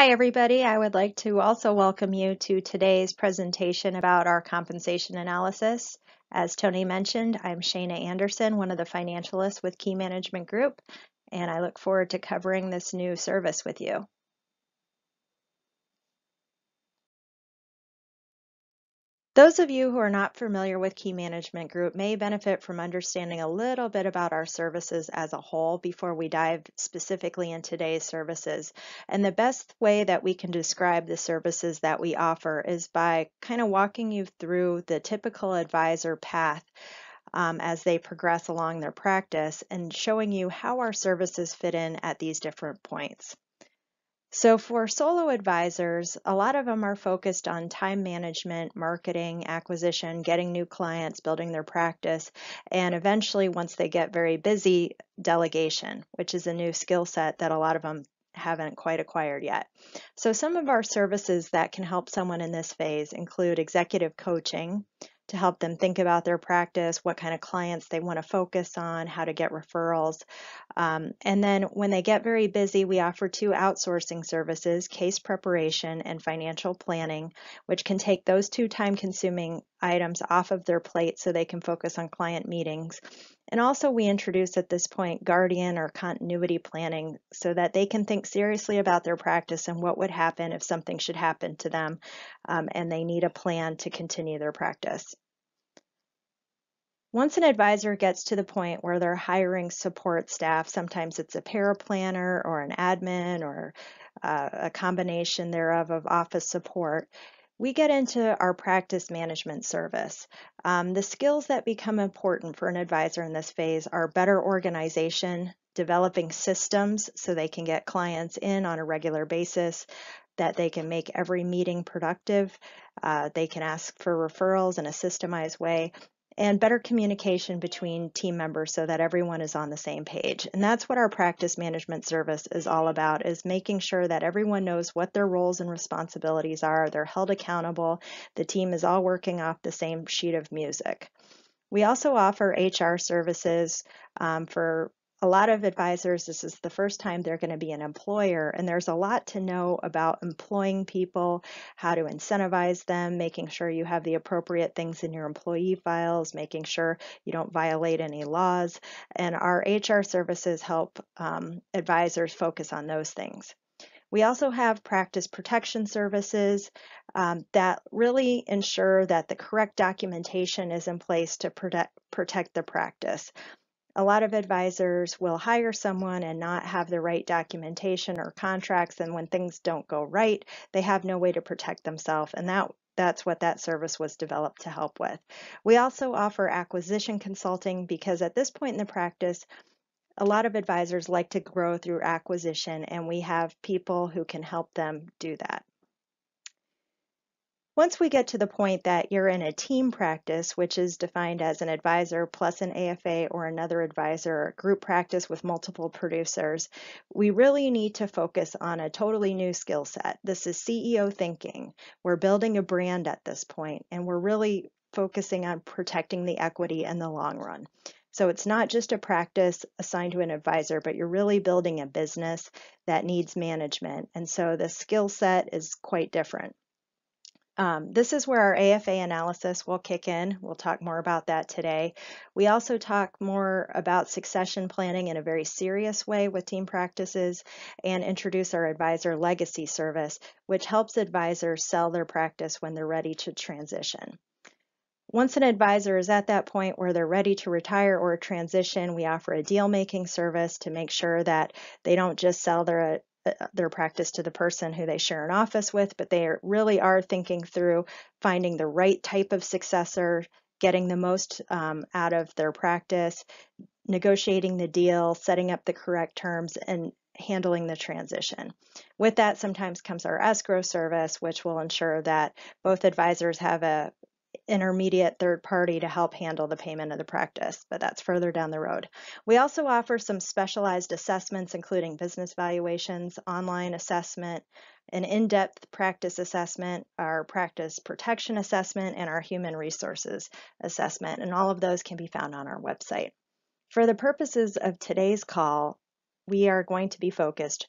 Hi, everybody. I would like to also welcome you to today's presentation about our compensation analysis. As Tony mentioned, I'm Shana Anderson, one of the financialists with Key Management Group, and I look forward to covering this new service with you. Those of you who are not familiar with Key Management Group may benefit from understanding a little bit about our services as a whole before we dive specifically into today's services. And the best way that we can describe the services that we offer is by kind of walking you through the typical advisor path as they progress along their practice and showing you how our services fit in at these different points. So for solo advisors, a lot of them are focused on time management, marketing, acquisition, getting new clients, building their practice, and eventually once they get very busy, delegation, which is a new skill set that a lot of them haven't quite acquired yet. So some of our services that can help someone in this phase include executive coaching to help them think about their practice, what kind of clients they want to focus on, how to get referrals. And then when they get very busy, we offer two outsourcing services, case preparation and financial planning, which can take those two time-consuming items off of their plate so they can focus on client meetings. And also we introduce at this point guardian or continuity planning so that they can think seriously about their practice and what would happen if something should happen to them and they need a plan to continue their practice. Once an advisor gets to the point where they're hiring support staff, sometimes it's a paraplanner or an admin or a combination thereof of office support, we get into our practice management service. The skills that become important for an advisor in this phase are better organization, developing systems so they can get clients in on a regular basis, that they can make every meeting productive, they can ask for referrals in a systemized way, and better communication between team members so that everyone is on the same page. And that's what our practice management service is all about, is making sure that everyone knows what their roles and responsibilities are, they're held accountable, the team is all working off the same sheet of music. We also offer HR services for a lot of advisors. This is the first time they're going to be an employer, and there's a lot to know about employing people, how to incentivize them, making sure you have the appropriate things in your employee files, making sure you don't violate any laws, and our HR services help advisors focus on those things. We also have practice protection services that really ensure that the correct documentation is in place to protect the practice. A lot of advisors will hire someone and not have the right documentation or contracts, and when things don't go right, they have no way to protect themselves, and that's what that service was developed to help with. We also offer acquisition consulting because at this point in the practice, a lot of advisors like to grow through acquisition, and we have people who can help them do that. Once we get to the point that you're in a team practice, which is defined as an advisor plus an AFA or another advisor or group practice with multiple producers, we really need to focus on a totally new skill set. This is CEO thinking. We're building a brand at this point, and we're really focusing on protecting the equity in the long run. So it's not just a practice assigned to an advisor, but you're really building a business that needs management. And so the skill set is quite different. This is where our AFA analysis will kick in. We'll talk more about that today. We also talk more about succession planning in a very serious way with team practices and introduce our Advisor Legacy service, which helps advisors sell their practice when they're ready to transition. Once an advisor is at that point where they're ready to retire or transition, we offer a deal-making service to make sure that they don't just sell their practice to the person who they share an office with, but they really are thinking through finding the right type of successor, getting the most out of their practice, negotiating the deal, setting up the correct terms, and handling the transition. With that sometimes comes our escrow service, which will ensure that both advisors have an intermediate third party to help handle the payment of the practice, but that's further down the road. We also offer some specialized assessments, including business valuations, online assessment, an in-depth practice assessment, our practice protection assessment, and our human resources assessment, and all of those can be found on our website. For the purposes of today's call, we are going to be focused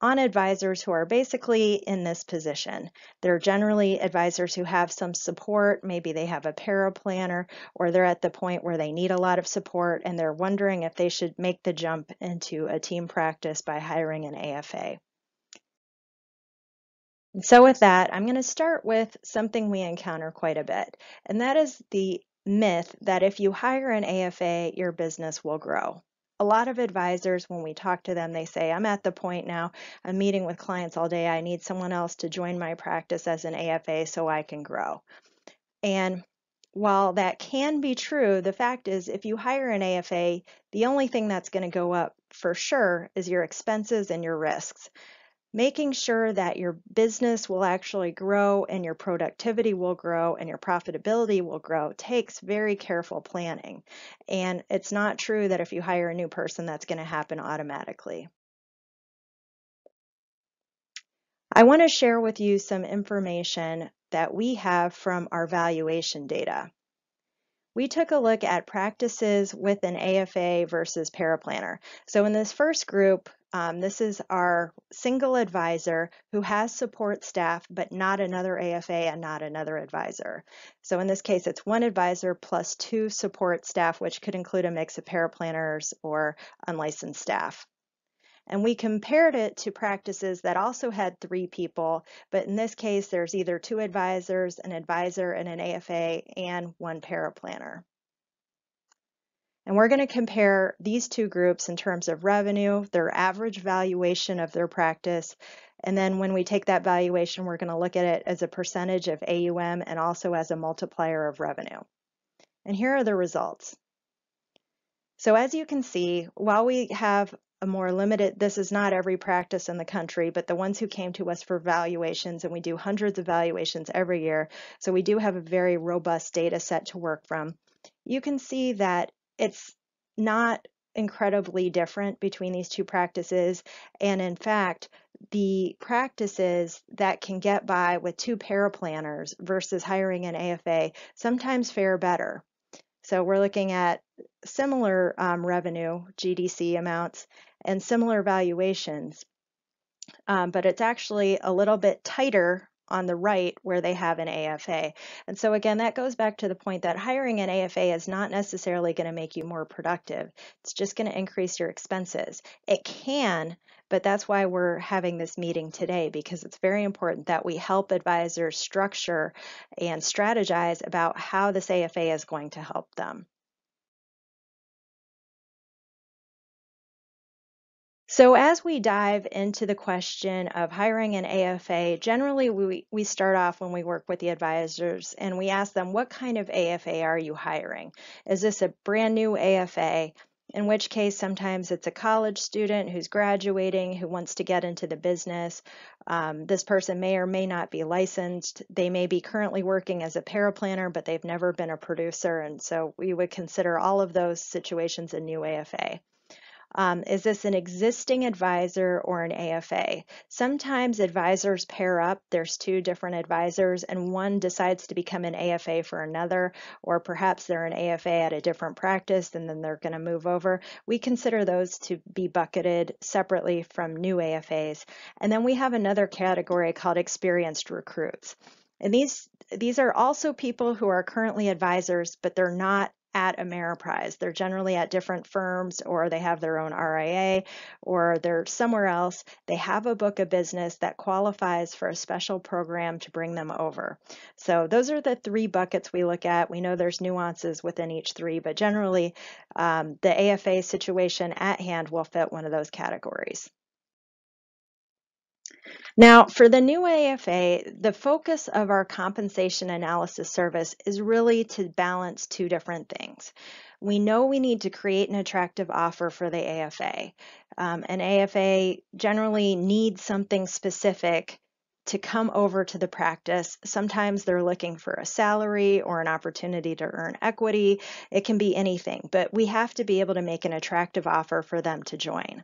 on advisors who are basically in this position. They're generally advisors who have some support. Maybe they have a paraplanner, or they're at the point where they need a lot of support and they're wondering if they should make the jump into a team practice by hiring an AFA. And so with that, I'm going to start with something we encounter quite a bit, and that is the myth that if you hire an AFA, your business will grow. A lot of advisors, when we talk to them, they say, I'm at the point now, I'm meeting with clients all day, I need someone else to join my practice as an AFA so I can grow. And while that can be true, the fact is if you hire an AFA, the only thing that's going to go up for sure is your expenses and your risks. Making sure that your business will actually grow and your productivity will grow and your profitability will grow takes very careful planning. And it's not true that if you hire a new person, that's going to happen automatically. I want to share with you some information that we have from our valuation data. We took a look at practices with an AFA versus paraplanner. So in this first group, this is our single advisor who has support staff, but not another AFA and not another advisor. So in this case, it's one advisor plus two support staff, which could include a mix of paraplanners or unlicensed staff. And we compared it to practices that also had three people, but in this case, there's either two advisors, an advisor and an AFA, and one paraplanner. And we're going to compare these two groups in terms of revenue, their average valuation of their practice, and then when we take that valuation, we're going to look at it as a percentage of AUM and also as a multiplier of revenue. And here are the results. So as you can see, while we have a more limited, this is not every practice in the country, but the ones who came to us for valuations, and we do hundreds of valuations every year, so we do have a very robust data set to work from. You can see that it's not incredibly different between these two practices, and in fact, the practices that can get by with two paraplanners versus hiring an AFA sometimes fare better. So we're looking at similar revenue, GDC amounts, and similar valuations, but it's actually a little bit tighter on the right where they have an AFA. And so again, that goes back to the point that hiring an AFA is not necessarily going to make you more productive. It's just going to increase your expenses. It can, but that's why we're having this meeting today, because it's very important that we help advisors structure and strategize about how this AFA is going to help them. So as we dive into the question of hiring an AFA, generally we start off when we work with the advisors and we ask them, what kind of AFA are you hiring? Is this a brand new AFA? In which case, sometimes it's a college student who's graduating, who wants to get into the business. This person may or may not be licensed. They may be currently working as a paraplanner, but they've never been a producer. And so we would consider all of those situations a new AFA. Is this an existing advisor or an AFA? Sometimes advisors pair up. There's two different advisors and one decides to become an AFA for another, or perhaps they're an AFA at a different practice and then they're going to move over. We consider those to be bucketed separately from new AFAs. And then we have another category called experienced recruits. And these are also people who are currently advisors, but they're not at Ameriprise. They're generally at different firms, or they have their own RIA, or they're somewhere else. They have a book of business that qualifies for a special program to bring them over. So those are the three buckets we look at. We know there's nuances within each three, but generally the AFA situation at hand will fit one of those categories. Now, for the new AFA, the focus of our compensation analysis service is really to balance two different things. We know we need to create an attractive offer for the AFA. An AFA generally needs something specific to come over to the practice. Sometimes they're looking for a salary or an opportunity to earn equity. It can be anything, but we have to be able to make an attractive offer for them to join.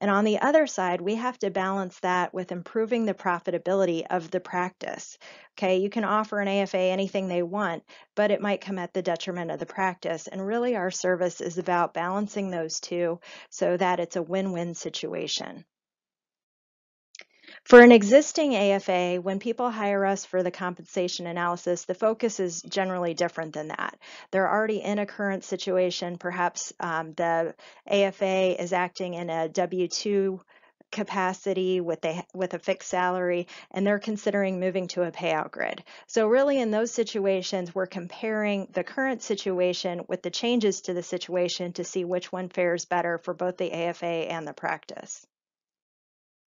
And on the other side, we have to balance that with improving the profitability of the practice. Okay, you can offer an AFA anything they want, but it might come at the detriment of the practice. And really, our service is about balancing those two so that it's a win-win situation. For an existing AFA, when people hire us for the compensation analysis, the focus is generally different than that. They're already in a current situation. Perhaps the AFA is acting in a W-2 capacity with a fixed salary, and they're considering moving to a payout grid. So really in those situations, we're comparing the current situation with the changes to the situation to see which one fares better for both the AFA and the practice.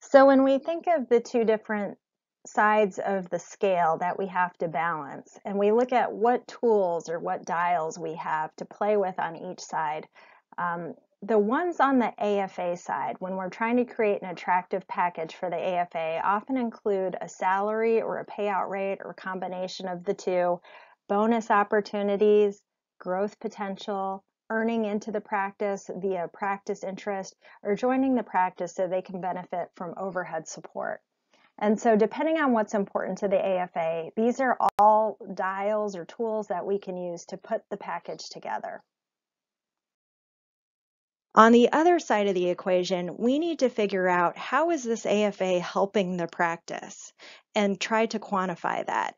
So when we think of the two different sides of the scale that we have to balance, and we look at what tools or what dials we have to play with on each side, the ones on the AFA side, when we're trying to create an attractive package for the AFA, often include a salary or a payout rate or a combination of the two, bonus opportunities, growth potential, earning into the practice via practice interest, or joining the practice so they can benefit from overhead support. And so depending on what's important to the AFA, these are all dials or tools that we can use to put the package together. On the other side of the equation, we need to figure out how is this AFA helping the practice and try to quantify that.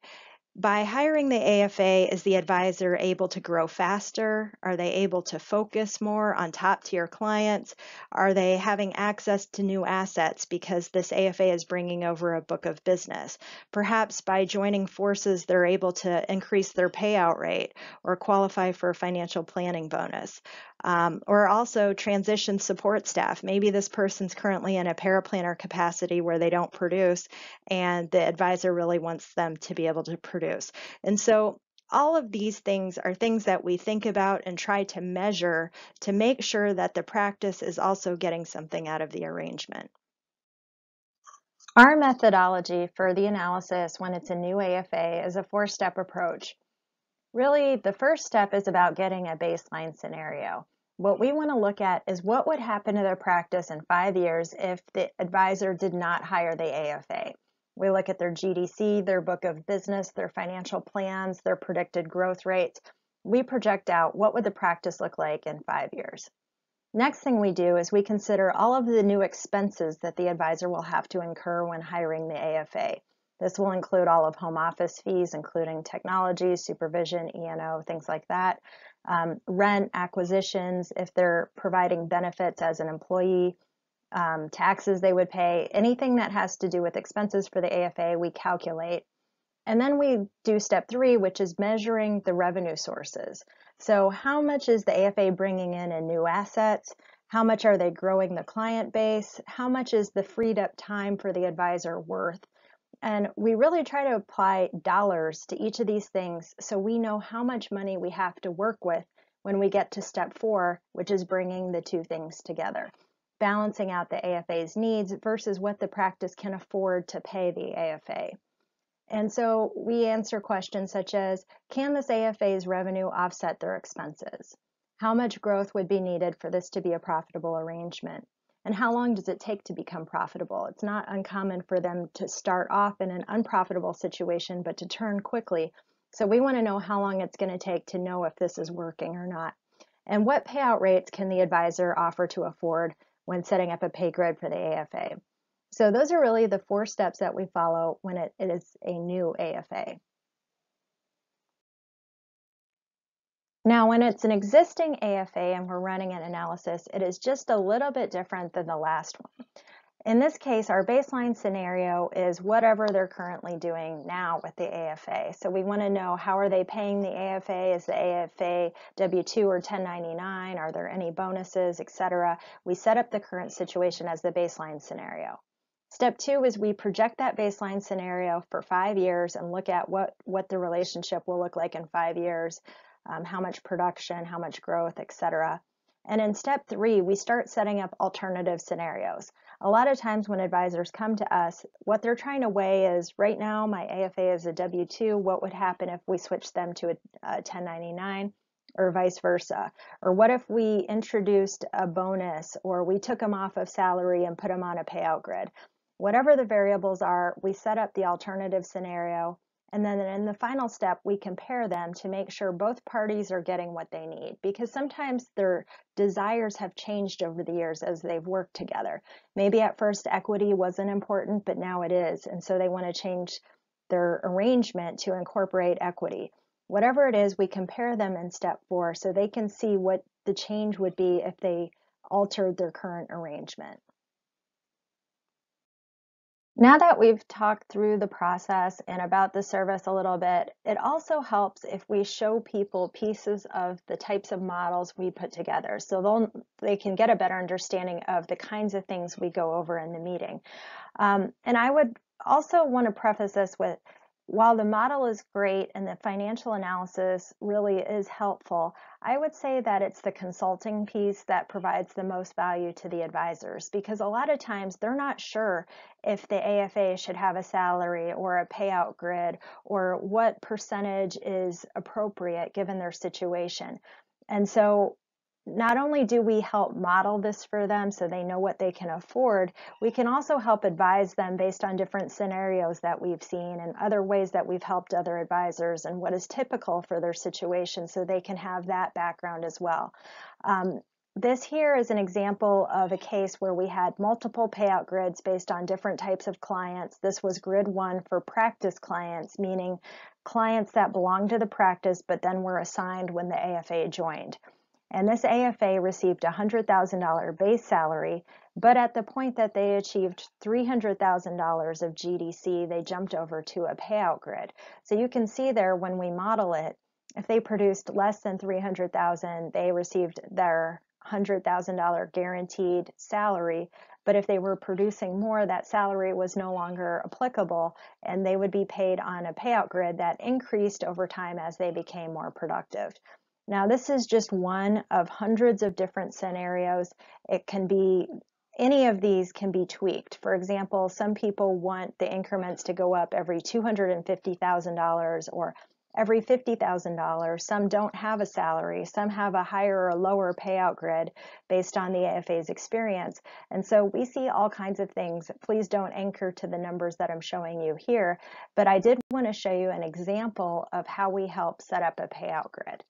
By hiring the AFA, is the advisor able to grow faster? Are they able to focus more on top-tier clients? Are they having access to new assets because this AFA is bringing over a book of business? Perhaps by joining forces, they're able to increase their payout rate or qualify for a financial planning bonus. Or also transition support staff. Maybe this person's currently in a paraplanner capacity where they don't produce, and the advisor really wants them to be able to produce. And so all of these things are things that we think about and try to measure to make sure that the practice is also getting something out of the arrangement. Our methodology for the analysis when it's a new AFA is a four-step approach. Really, the first step is about getting a baseline scenario. What we want to look at is what would happen to their practice in 5 years if the advisor did not hire the AFA. We look at their GDC, their book of business, their financial plans, their predicted growth rates. We project out what would the practice look like in 5 years. Next thing we do is we consider all of the new expenses that the advisor will have to incur when hiring the AFA. This will include all of home office fees, including technology, supervision, E&O, things like that, rent, acquisitions, if they're providing benefits as an employee, taxes they would pay, anything that has to do with expenses for the AFA, we calculate. And then we do step three, which is measuring the revenue sources. So how much is the AFA bringing in new assets? How much are they growing the client base? How much is the freed up time for the advisor worth? And we really try to apply dollars to each of these things so we know how much money we have to work with when we get to step four, which is bringing the two things together, balancing out the AFA's needs versus what the practice can afford to pay the AFA. And so we answer questions such as, can this AFA's revenue offset their expenses? How much growth would be needed for this to be a profitable arrangement? And how long does it take to become profitable? It's not uncommon for them to start off in an unprofitable situation, but to turn quickly. So we want to know how long it's going to take to know if this is working or not. And what payout rates can the advisor offer to afford when setting up a pay grid for the AFA? So those are really the four steps that we follow when it is a new AFA. Now, when it's an existing AFA and we're running an analysis, it is just a little bit different than the last one. In this case, our baseline scenario is whatever they're currently doing now with the AFA. So we want to know, how are they paying the AFA? Is the AFA W-2 or 1099? Are there any bonuses, etc.? We set up the current situation as the baseline scenario. Step two is we project that baseline scenario for 5 years and look at what the relationship will look like in 5 years. How much production, how much growth, etc. And in step three, we start setting up alternative scenarios. A lot of times when advisors come to us, what they're trying to weigh is, right now my AFA is a W-2, what would happen if we switched them to a 1099 or vice versa? Or what if we introduced a bonus, or we took them off of salary and put them on a payout grid? Whatever the variables are, we set up the alternative scenario, And then in the final step, we compare them to make sure both parties are getting what they need, because sometimes their desires have changed over the years as they've worked together. Maybe at first equity wasn't important, but now it is. And so they want to change their arrangement to incorporate equity. Whatever it is, we compare them in step 4 so they can see what the change would be if they altered their current arrangement. Now that we've talked through the process and about the service a little bit, it also helps if we show people pieces of the types of models we put together, so they can get a better understanding of the kinds of things we go over in the meeting. And I would also want to preface this with, while the model is great and the financial analysis really is helpful, I would say that it's the consulting piece that provides the most value to the advisors, because a lot of times they're not sure if the AFA should have a salary or a payout grid or what percentage is appropriate given their situation. And so not only do we help model this for them so they know what they can afford, we can also help advise them based on different scenarios that we've seen and other ways that we've helped other advisors and what is typical for their situation, so they can have that background as well. This here is an example of a case where we had multiple payout grids based on different types of clients. This was grid 1 for practice clients, meaning clients that belonged to the practice but then were assigned when the AFA joined. And this AFA received a $100,000 base salary, but at the point that they achieved $300,000 of GDC, they jumped over to a payout grid. So you can see there, when we model it, if they produced less than $300,000, they received their $100,000 guaranteed salary. But if they were producing more, that salary was no longer applicable, and they would be paid on a payout grid that increased over time as they became more productive. Now, this is just one of hundreds of different scenarios. It can be, any of these can be tweaked. For example, some people want the increments to go up every $250,000 or every $50,000. Some don't have a salary. Some have a higher or lower payout grid based on the AFA's experience. And so we see all kinds of things. Please don't anchor to the numbers that I'm showing you here, but I did want to show you an example of how we help set up a payout grid.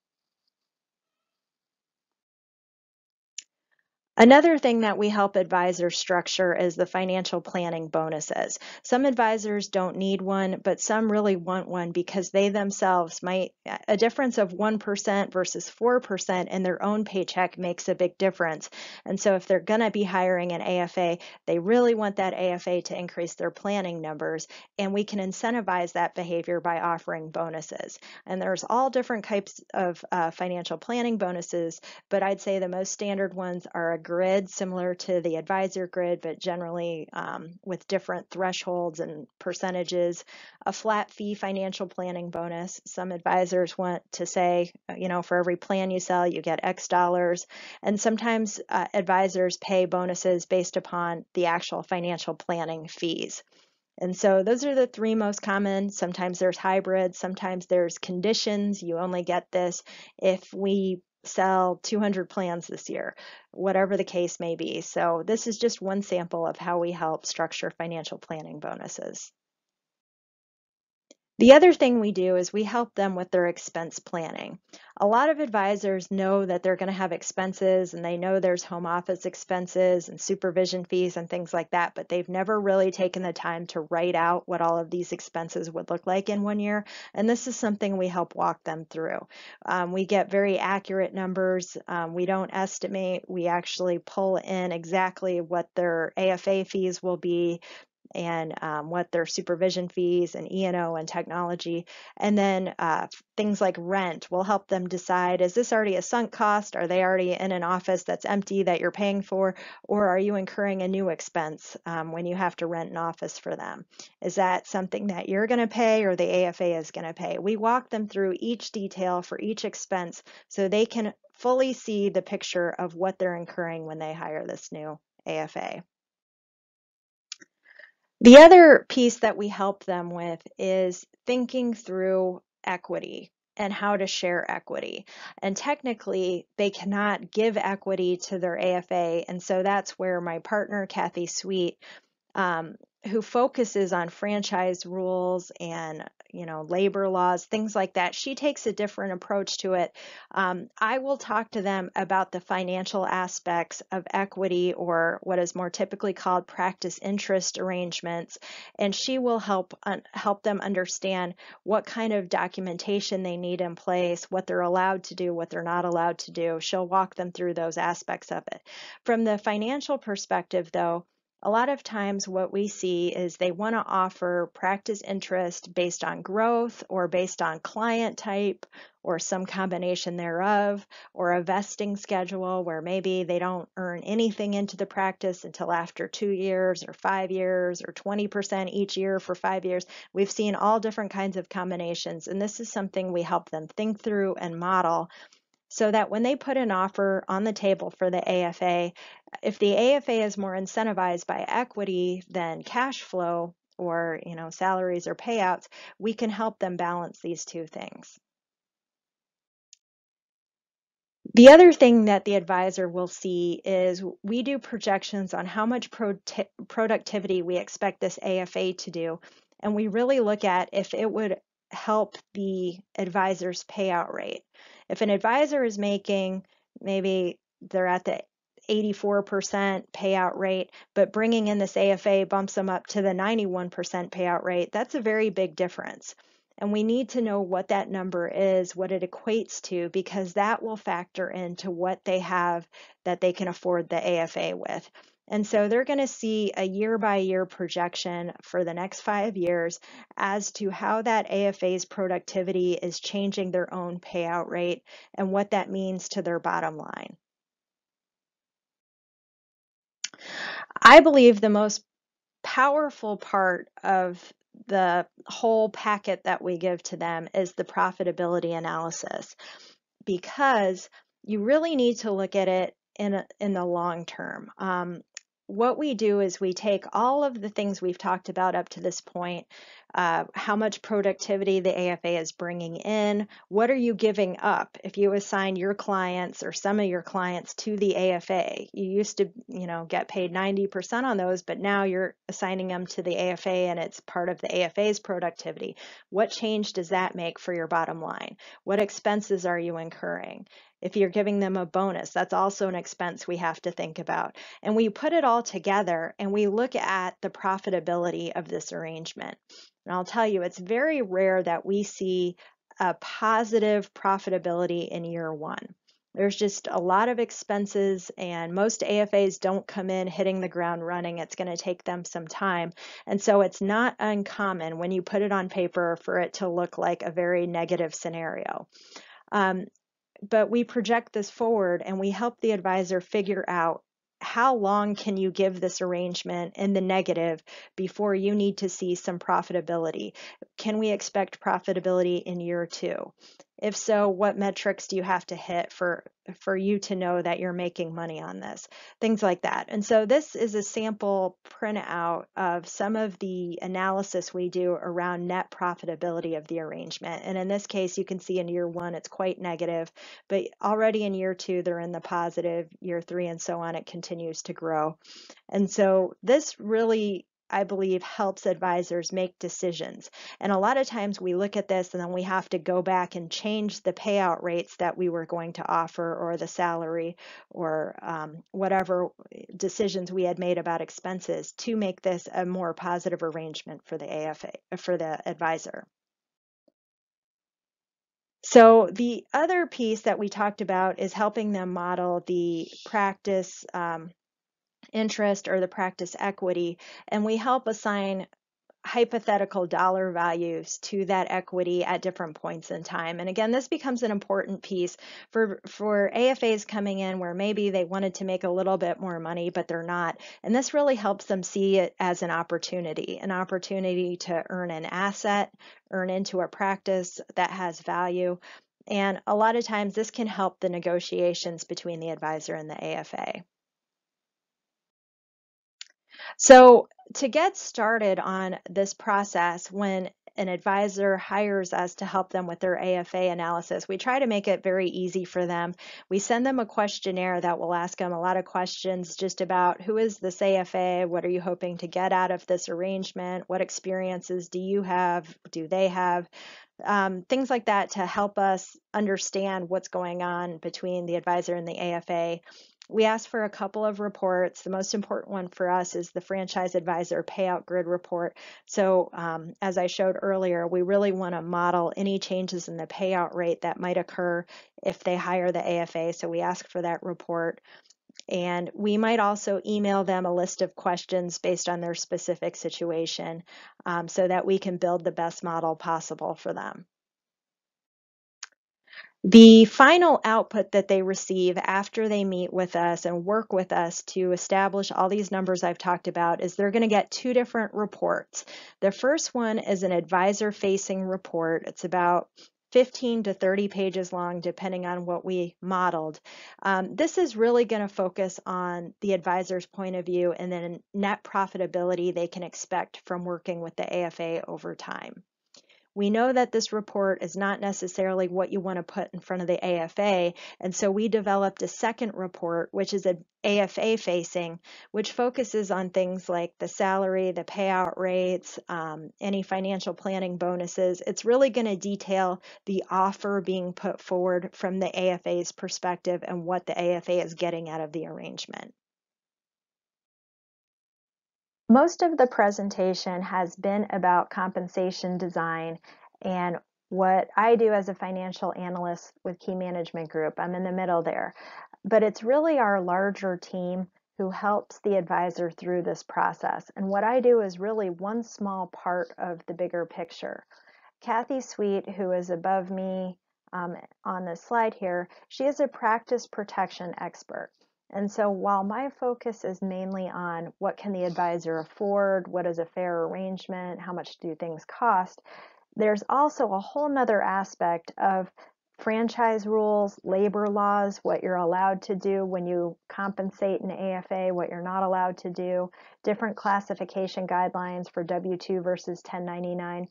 Another thing that we help advisors structure is the financial planning bonuses. Some advisors don't need one, but some really want one because they themselves might, a difference of 1% versus 4% in their own paycheck makes a big difference. And so if they're gonna be hiring an AFA, they really want that AFA to increase their planning numbers, and we can incentivize that behavior by offering bonuses. And there's all different types of financial planning bonuses, but I'd say the most standard ones are a grid similar to the advisor grid, but generally with different thresholds and percentages, a flat fee financial planning bonus. Some advisors want to say, you know, for every plan you sell, you get X dollars. And sometimes advisors pay bonuses based upon the actual financial planning fees. And so those are the 3 most common. Sometimes there's hybrids, sometimes there's conditions. You only get this if we sell 200 plans this year, whatever the case may be. So this is just one sample of how we help structure financial planning bonuses. The other thing we do is we help them with their expense planning. A lot of advisors know that they're going to have expenses, and they know there's home office expenses and supervision fees and things like that, but they've never really taken the time to write out what all of these expenses would look like in one year. And this is something we help walk them through. We get very accurate numbers. We don't estimate. We actually pull in exactly what their AFA fees will be, and what their supervision fees and E&O and technology, and then things like rent will help them decide, is this already a sunk cost? Are they already in an office that's empty that you're paying for? Or are you incurring a new expense when you have to rent an office for them? Is that something that you're going to pay or the AFA is going to pay? We walk them through each detail for each expense so they can fully see the picture of what they're incurring when they hire this new AFA. The other piece that we help them with is thinking through equity and how to share equity. And technically, they cannot give equity to their AFA. And so that's where my partner, Kathy Sweet, who focuses on franchise rules and you know, labor laws, things like that. She takes a different approach to it. I will talk to them about the financial aspects of equity, or what is more typically called practice interest arrangements, and she will help them understand what kind of documentation they need in place, what they're allowed to do, what they're not allowed to do. She'll walk them through those aspects of it. From the financial perspective, though, a lot of times what we see is they want to offer practice interest based on growth or based on client type or some combination thereof, or a vesting schedule where maybe they don't earn anything into the practice until after 2 years or 5 years, or 20% each year for 5 years. We've seen all different kinds of combinations, and this is something we help them think through and model, so that when they put an offer on the table for the AFA, if the AFA is more incentivized by equity than cash flow or, you know, salaries or payouts, we can help them balance these two things. The other thing that the advisor will see is we do projections on how much productivity we expect this AFA to do, and we really look at if it would help the advisor's payout rate. If an advisor is making, maybe they're at the 84% payout rate, but bringing in this AFA bumps them up to the 91% payout rate, that's a very big difference. And we need to know what that number is, what it equates to, because that will factor into what they have that they can afford the AFA with. And so they're going to see a year-by-year projection for the next 5 years as to how that AFA's productivity is changing their own payout rate and what that means to their bottom line. I believe the most powerful part of the whole packet that we give to them is the profitability analysis, because you really need to look at it in the long term. What we do is we take all of the things we've talked about up to this point, how much productivity the AFA is bringing in, what are you giving up if you assign your clients or some of your clients to the AFA. You used to, you know, get paid 90% on those, but now you're assigning them to the AFA and it's part of the AFA's productivity. What change does that make for your bottom line? What expenses are you incurring? If you're giving them a bonus, that's also an expense we have to think about. And we put it all together and we look at the profitability of this arrangement. And I'll tell you, it's very rare that we see a positive profitability in year one. There's just a lot of expenses, and most AFAs don't come in hitting the ground running. It's going to take them some time. And so it's not uncommon when you put it on paper for it to look like a very negative scenario. But we project this forward and we help the advisor figure out how long can you give this arrangement in the negative before you need to see some profitability. Can we expect profitability in year two? If so, what metrics do you have to hit for you to know that you're making money on this? Things like that. And so this is a sample printout of some of the analysis we do around net profitability of the arrangement. And in this case, you can see in year one, it's quite negative, but already in year two, they're in the positive, year three, and so on. It continues to grow. And so this really, I believe, helps advisors make decisions. And a lot of times we look at this and then we have to go back and change the payout rates that we were going to offer, or the salary, or whatever decisions we had made about expenses to make this a more positive arrangement for the AFA, for the advisor. So the other piece that we talked about is helping them model the practice interest or the practice equity, and we help assign hypothetical dollar values to that equity at different points in time. And again, this becomes an important piece for AFAs coming in where maybe they wanted to make a little bit more money, but they're not. And this really helps them see it as an opportunity to earn an asset, earn into a practice that has value. And a lot of times this can help the negotiations between the advisor and the AFA. So to get started on this process, when an advisor hires us to help them with their AFA analysis. We try to make it very easy for them. We send them a questionnaire that will ask them a lot of questions just about who is this AFA, what are you hoping to get out of this arrangement, what experiences do you have, do they have, things like that to help us understand what's going on between the advisor and the AFA. We asked for a couple of reports. The most important one for us is the Franchise Advisor Payout Grid Report. So as I showed earlier, we really want to model any changes in the payout rate that might occur if they hire the AFA. So we ask for that report. And we might also email them a list of questions based on their specific situation so that we can build the best model possible for them. The final output that they receive after they meet with us and work with us to establish all these numbers I've talked about is they're going to get two different reports. The first one is an advisor-facing report. It's about 15 to 30 pages long, depending on what we modeled. This is really going to focus on the advisor's point of view and then net profitability they can expect from working with the AFA over time. We know that this report is not necessarily what you want to put in front of the AFA, and so we developed a second report, which is an AFA-facing, which focuses on things like the salary, the payout rates, any financial planning bonuses. It's really going to detail the offer being put forward from the AFA's perspective and what the AFA is getting out of the arrangement. Most of the presentation has been about compensation design and what I do as a financial analyst with Key Management Group. I'm in the middle there, but it's really our larger team who helps the advisor through this process. And what I do is really one small part of the bigger picture. Kathy Sweet, who is above me on this slide here, she is a practice protection expert. And so while my focus is mainly on what can the advisor afford, what is a fair arrangement, how much do things cost, there's also a whole nother aspect of franchise rules, labor laws, what you're allowed to do when you compensate an AFA, what you're not allowed to do, different classification guidelines for W-2 versus 1099,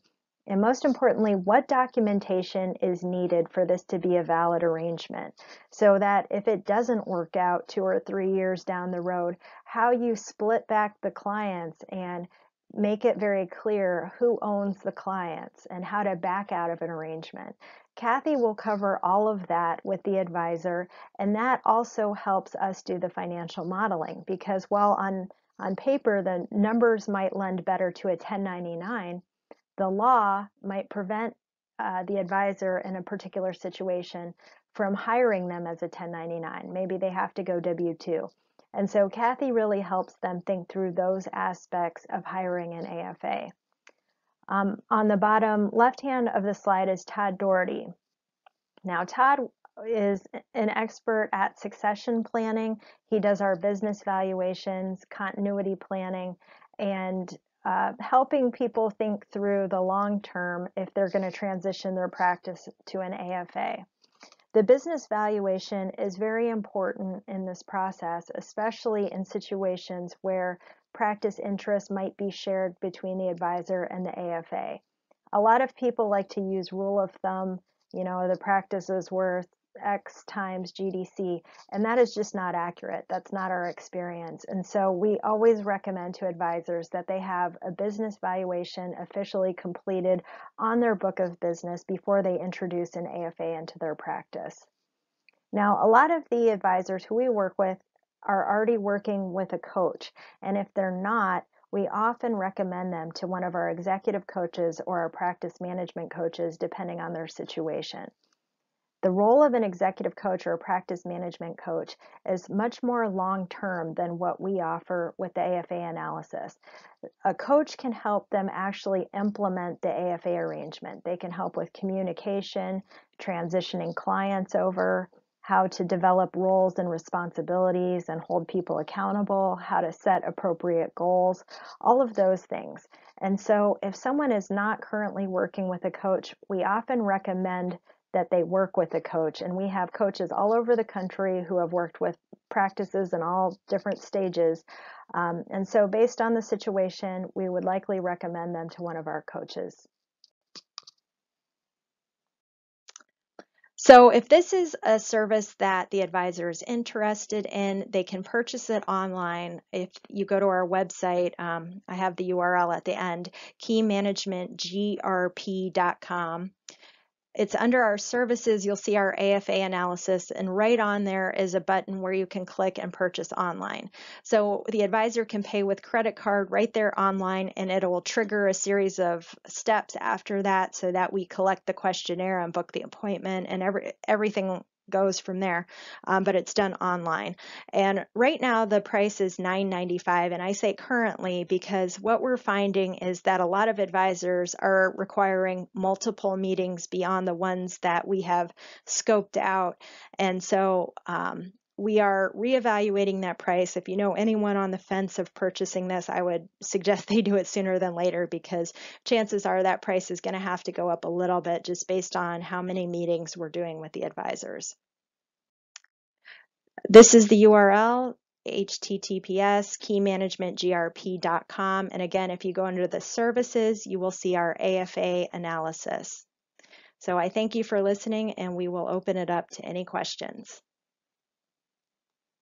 and most importantly, what documentation is needed for this to be a valid arrangement, so that if it doesn't work out 2 or 3 years down the road, how you split back the clients and make it very clear who owns the clients and how to back out of an arrangement. Kathy will cover all of that with the advisor, and that also helps us do the financial modeling, because while on paper the numbers might lend better to a 1099, the law might prevent the advisor in a particular situation from hiring them as a 1099. Maybe they have to go W-2. And so Kathy really helps them think through those aspects of hiring an AFA. On the bottom left hand of the slide is Todd Doherty. Now, Todd is an expert at succession planning. He does our business valuations, continuity planning, and helping people think through the long term if they're going to transition their practice to an AFA. The business valuation is very important in this process, especially in situations where practice interests might be shared between the advisor and the AFA. A lot of people like to use rule of thumb, you know, the practice is worth X times GDC, and that is just not accurate. That's not our experience. And so we always recommend to advisors that they have a business valuation officially completed on their book of business before they introduce an AFA into their practice. Now, a lot of the advisors who we work with are already working with a coach, and if they're not, we often recommend them to one of our executive coaches or our practice management coaches, depending on their situation. The role of an executive coach or a practice management coach is much more long-term than what we offer with the AFA analysis. A coach can help them actually implement the AFA arrangement. They can help with communication, transitioning clients over, how to develop roles and responsibilities and hold people accountable, how to set appropriate goals, all of those things. And so if someone is not currently working with a coach, we often recommend that they work with a coach, and we have coaches all over the country who have worked with practices in all different stages. And so based on the situation, we would likely recommend them to one of our coaches. So if this is a service that the advisor is interested in, they can purchase it online. If you go to our website, I have the URL at the end, keymanagementgrp.com. It's under our services, you'll see our AFA analysis, and right on there is a button where you can click and purchase online. So the advisor can pay with credit card right there online, and it will trigger a series of steps after that so that we collect the questionnaire and book the appointment, and everything goes from there, but it's done online. And right now the price is $9.95, and I say currently because what we're finding is that a lot of advisors are requiring multiple meetings beyond the ones that we have scoped out. And so we are reevaluating that price. If you know anyone on the fence of purchasing this, I would suggest they do it sooner than later, because chances are that price is going to have to go up a little bit just based on how many meetings we're doing with the advisors. This is the URL, https://keymanagementgrp.com. And again, if you go under the services, you will see our AFA analysis. So I thank you for listening, and we will open it up to any questions.